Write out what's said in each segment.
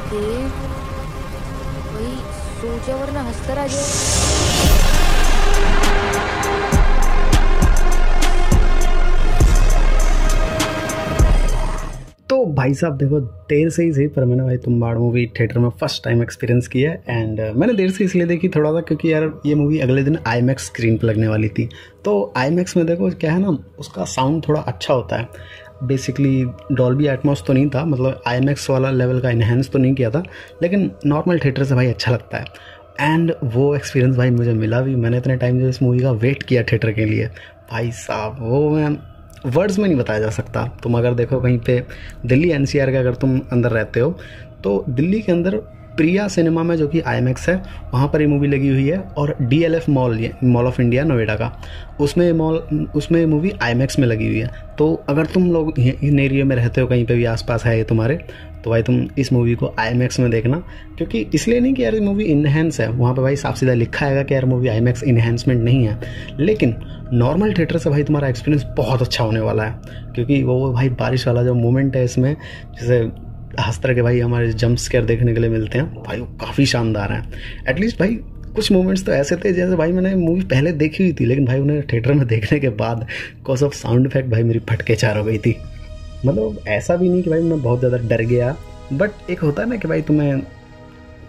भाई सोच्यावर ना हसतर तो भाई साहब देखो देर से ही सही पर मैंने भाई तुम्बाड़ मूवी थिएटर में फर्स्ट टाइम एक्सपीरियंस किया एंड मैंने देर से इसलिए देखी थोड़ा सा क्योंकि यार ये मूवी अगले दिन IMAX स्क्रीन पर लगने वाली थी। तो IMAX में देखो क्या है ना, उसका साउंड थोड़ा अच्छा होता है। बेसिकली डॉल्बी एटमॉस तो नहीं था, मतलब IMAX वाला लेवल का इन्हेंस तो नहीं किया था, लेकिन नॉर्मल थिएटर से भाई अच्छा लगता है। एंड वो एक्सपीरियंस भाई मुझे मिला भी। मैंने इतने टाइम से इस मूवी का वेट किया थिएटर के लिए भाई साहब, वो मैं वर्ड्स में नहीं बताया जा सकता। तुम अगर देखो कहीं पे दिल्ली NCR का अगर तुम अंदर रहते हो तो दिल्ली के अंदर प्रिया सिनेमा में जो कि IMAX है वहाँ पर ये मूवी लगी हुई है, और DLF मॉल, ये मॉल ऑफ इंडिया नोएडा का, उसमें मूवी IMAX में लगी हुई है। तो अगर तुम लोग इन एरिया में रहते हो, कहीं पे भी आसपास है ये तुम्हारे, तो भाई तुम इस मूवी को IMAX में देखना। क्योंकि इसलिए नहीं कि यार ये मूवी इन्हेंस है, वहाँ पे भाई साफ सीधा लिखा आएगा कि यार मूवी IMAX इन्हेंसमेंट नहीं है, लेकिन नॉर्मल थिएटर से भाई तुम्हारा एक्सपीरियंस बहुत अच्छा होने वाला है। क्योंकि वो भाई बारिश वाला जो मोमेंट है इसमें, जैसे हस्तर के भाई हमारे जंप स्केयर देखने के लिए मिलते हैं भाई, वो काफ़ी शानदार हैं। एटलीस्ट भाई कुछ मोमेंट्स तो ऐसे थे जैसे भाई मैंने मूवी पहले देखी हुई थी, लेकिन भाई उन्हें थिएटर में देखने के बाद कॉज ऑफ साउंड इफेक्ट भाई मेरी फटके चार हो गई थी। मतलब ऐसा भी नहीं कि भाई मैं बहुत ज़्यादा डर गया, बट एक होता है ना कि भाई तुम्हें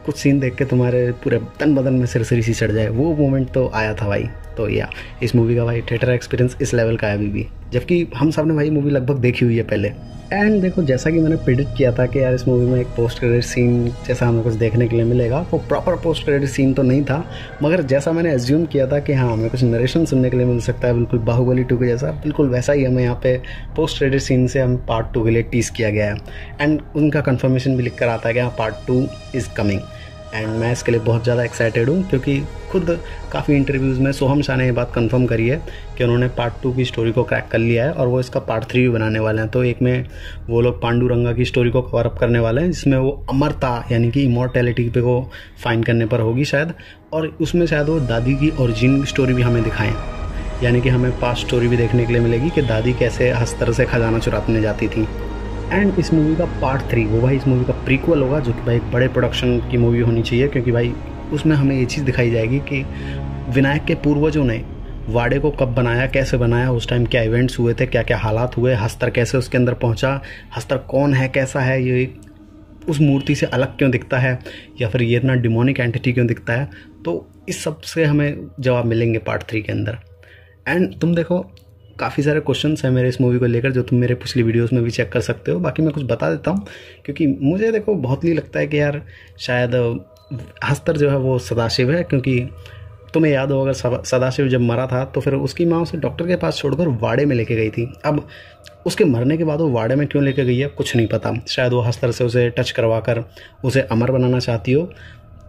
कुछ सीन देख के तुम्हारे पूरे तन बदन में सिरसिरी सी चढ़ जाए, वो मोमेंट तो आया था भाई। तो या इस मूवी का भाई थिएटर एक्सपीरियंस इस लेवल का है अभी भी, जबकि हम सब ने भाई मूवी लगभग देखी हुई है पहले। एंड देखो जैसा कि मैंने प्रेडिक्ट किया था कि यार इस मूवी में एक पोस्ट क्रेडिट सीन जैसा हमें कुछ देखने के लिए मिलेगा, वो प्रॉपर पोस्ट क्रेडिट सीन तो नहीं था, मगर जैसा मैंने एज्यूम किया था कि हाँ हमें कुछ नरेशन सुनने के लिए मिल सकता है बिल्कुल बाहुबली 2 के जैसा, बिल्कुल वैसा ही हमें यहाँ पे पोस्ट क्रेडिट सीन से हम पार्ट 2 के लिए टीज किया गया है। एंड उनका कन्फर्मेशन भी लिख कर आता है कि हाँ पार्ट 2 इज़ कमिंग, एंड मैं इसके लिए बहुत ज़्यादा एक्साइटेड हूँ। क्योंकि खुद काफ़ी इंटरव्यूज़ में सोहम शाह ने ये बात कंफर्म करी है कि उन्होंने पार्ट 2 की स्टोरी को क्रैक कर लिया है और वो इसका पार्ट 3 भी बनाने वाले हैं। तो एक में वो लोग पांडुरंगा की स्टोरी को कवर अप करने वाले हैं, जिसमें वो अमरता यानी कि इमॉर्टैलिटी पे को फाइन करने पर होगी शायद, और उसमें शायद वो दादी की ओरिजिन स्टोरी भी हमें दिखाएँ, यानी कि हमें पास्ट स्टोरी भी देखने के लिए मिलेगी कि दादी कैसे हस्तर से खजाना चुराने जाती थी। एंड इस मूवी का पार्ट 3 वो भाई इस मूवी का प्रीक्वल होगा, जो कि भाई बड़े प्रोडक्शन की मूवी होनी चाहिए, क्योंकि भाई उसमें हमें ये चीज़ दिखाई जाएगी कि विनायक के पूर्वजों ने वाड़े को कब बनाया, कैसे बनाया, उस टाइम क्या इवेंट्स हुए थे, क्या क्या हालात हुए, हस्तर कैसे उसके अंदर पहुंचा, हस्तर कौन है, कैसा है, ये उस मूर्ति से अलग क्यों दिखता है, या फिर ये इतना डिमोनिक एंटिटी क्यों दिखता है। तो इस सब से हमें जवाब मिलेंगे पार्ट 3 के अंदर। एंड तुम देखो काफ़ी सारे क्वेश्चंस हैं मेरे इस मूवी को लेकर, जो तुम मेरे पिछली वीडियोस में भी चेक कर सकते हो। बाकी मैं कुछ बता देता हूँ, क्योंकि मुझे देखो बहुत ही लगता है कि यार शायद हस्तर जो है वो सदाशिव है, क्योंकि तुम्हें याद हो अगर सदाशिव जब मरा था तो फिर उसकी माँ उसे डॉक्टर के पास छोड़कर वाड़े में लेके गई थी। अब उसके मरने के बाद वो वाड़े में क्यों लेके गई है कुछ नहीं पता, शायद वो हस्तर से उसे टच करवा कर उसे अमर बनाना चाहती हो,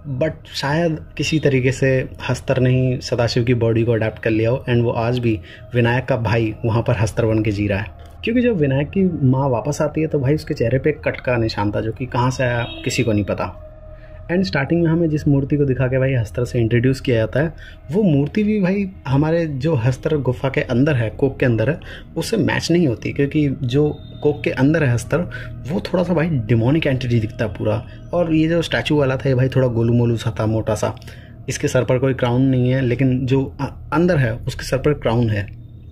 बट शायद किसी तरीके से हस्तर ने ही सदाशिव की बॉडी को अडेप्ट कर लिया हो, एंड वो आज भी विनायक का भाई वहाँ पर हस्तर बन के जी रहा है। क्योंकि जब विनायक की माँ वापस आती है तो भाई उसके चेहरे पे कट का निशान था, जो कि कहाँ से आया किसी को नहीं पता। एंड स्टार्टिंग में हमें जिस मूर्ति को दिखा के भाई हस्तर से इंट्रोड्यूस किया जाता है, वो मूर्ति भी भाई हमारे जो हस्तर गुफा के अंदर है, कोक के अंदर है, उससे मैच नहीं होती, क्योंकि जो कोक के अंदर है हस्तर वो थोड़ा सा भाई डिमोनिक एंटिटी दिखता है पूरा। और ये जो स्टैचू वाला था ये भाई थोड़ा गोलू मोलू सा था, मोटा सा, इसके सर पर कोई क्राउन नहीं है, लेकिन जो अंदर है उसके सर पर क्राउन है।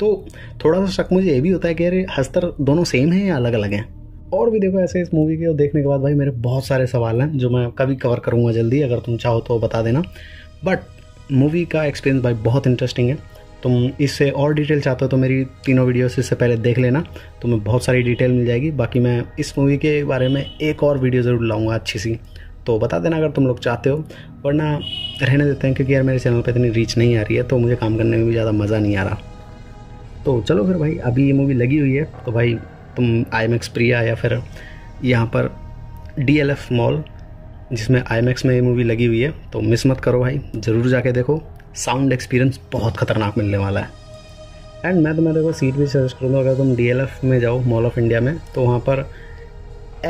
तो थोड़ा सा शक मुझे ये भी होता है कि यार हस्तर दोनों सेम हैं या अलग अलग हैं। और भी देखो ऐसे इस मूवी के देखने के बाद भाई मेरे बहुत सारे सवाल हैं, जो मैं कभी कवर करूँगा जल्दी, अगर तुम चाहो तो बता देना। बट मूवी का एक्सपीरियंस भाई बहुत इंटरेस्टिंग है। तुम इससे और डिटेल चाहते हो तो मेरी तीनों वीडियोस इससे पहले देख लेना, तुम्हें बहुत सारी डिटेल मिल जाएगी। बाकी मैं इस मूवी के बारे में एक और वीडियो ज़रूर लाऊँगा अच्छी सी, तो बता देना अगर तुम लोग चाहते हो, वरना रहने देते हैं, क्योंकि यार मेरे चैनल पर इतनी रीच नहीं आ रही है तो मुझे काम करने में भी ज़्यादा मज़ा नहीं आ रहा। तो चलो फिर भाई, अभी ये मूवी लगी हुई है तो भाई तुम IMAX प्रिया या फिर यहाँ पर DLF मॉल जिसमें IMAX में ये मूवी लगी हुई है, तो मिस मत करो भाई, ज़रूर जाके देखो। साउंड एक्सपीरियंस बहुत ख़तरनाक मिलने वाला है। एंड मैं तुम्हें देखो सीट भी सजेस्ट करूँगा, अगर तुम DLF में जाओ मॉल ऑफ इंडिया में, तो वहाँ पर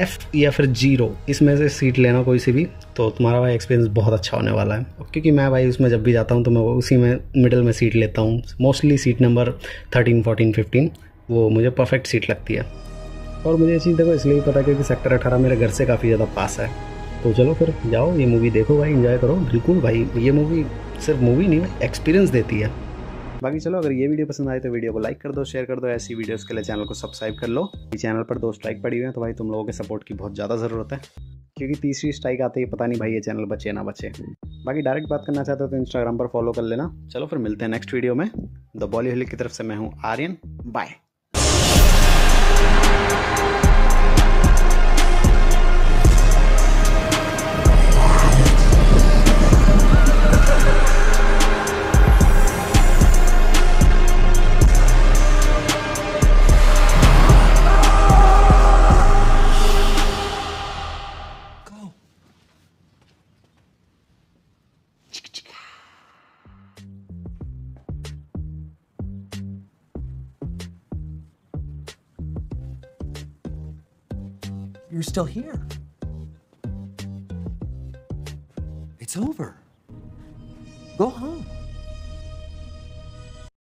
F या फिर 0 इसमें से सीट लेना कोई सी भी, तो तुम्हारा भाई एक्सपीरियंस बहुत अच्छा होने वाला है। क्योंकि मैं भाई उसमें जब भी जाता हूँ तो मैं उसी में मिडल में सीट लेता हूँ, मोस्टली सीट नंबर 13, 14, 15 वो मुझे परफेक्ट सीट लगती है। और मुझे ये चीज़ देखो इसलिए पता है क्योंकि सेक्टर 18 मेरे घर से काफ़ी ज़्यादा पास है। तो चलो फिर जाओ ये मूवी देखो भाई, एंजॉय करो। बिल्कुल भाई ये मूवी सिर्फ मूवी नहीं भाई एक्सपीरियंस देती है। बाकी चलो अगर ये वीडियो पसंद आए तो वीडियो को लाइक कर दो, शेयर कर दो। ऐसी वीडियोस के लिए चैनल को सब्सक्राइब कर लो। चैनल पर 2 स्ट्राइक पड़ी हुई है तो भाई तुम लोगों के सपोर्ट की बहुत ज़्यादा ज़रूरत है, क्योंकि तीसरी स्ट्राइक आते ही पता नहीं भाई ये चैनल बचे ना बचे। बाकी डायरेक्ट बात करना चाहते हो तो इंस्टाग्राम पर फॉलो कर लेना। चलो फिर मिलते हैं नेक्स्ट वीडियो में। द बॉलीहोलिक की तरफ से मैं हूँ Aryan, bye. You're still here. It's over. Go home.